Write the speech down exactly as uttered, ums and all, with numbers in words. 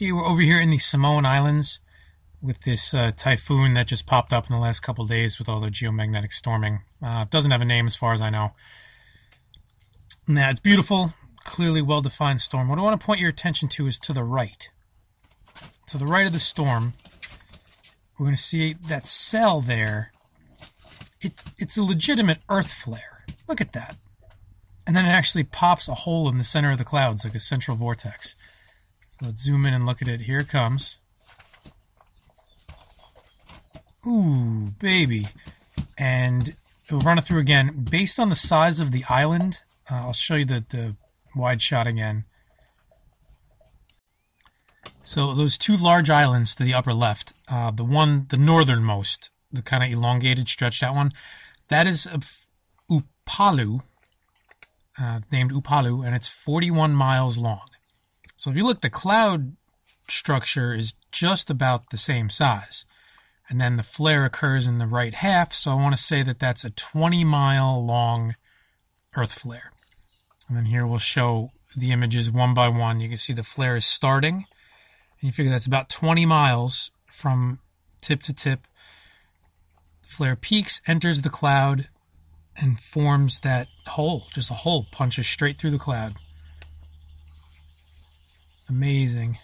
Okay, we're over here in the Samoan Islands with this uh, typhoon that just popped up in the last couple of days with all the geomagnetic storming. Uh, it doesn't have a name as far as I know. Now, it's beautiful, clearly well-defined storm. What I want to point your attention to is to the right. To the right of the storm, we're going to see that cell there. It, it's a legitimate earth flare. Look at that. And then it actually pops a hole in the center of the clouds, like a central vortex. So let's zoom in and look at it. Here it comes. Ooh, baby. And we'll run it through again. Based on the size of the island, uh, I'll show you the, the wide shot again. So those two large islands to the upper left, uh, the one, the northernmost, the kind of elongated, stretched out one, that is a Upolu, uh, named Upolu, and it's forty-one miles long. So if you look, the cloud structure is just about the same size. And then the flare occurs in the right half, so I want to say that that's a twenty mile long earth flare. And then here we'll show the images one by one. You can see the flare is starting, and you figure that's about twenty miles from tip to tip. The flare peaks, enters the cloud, and forms that hole, just a hole, punches straight through the cloud. Amazing.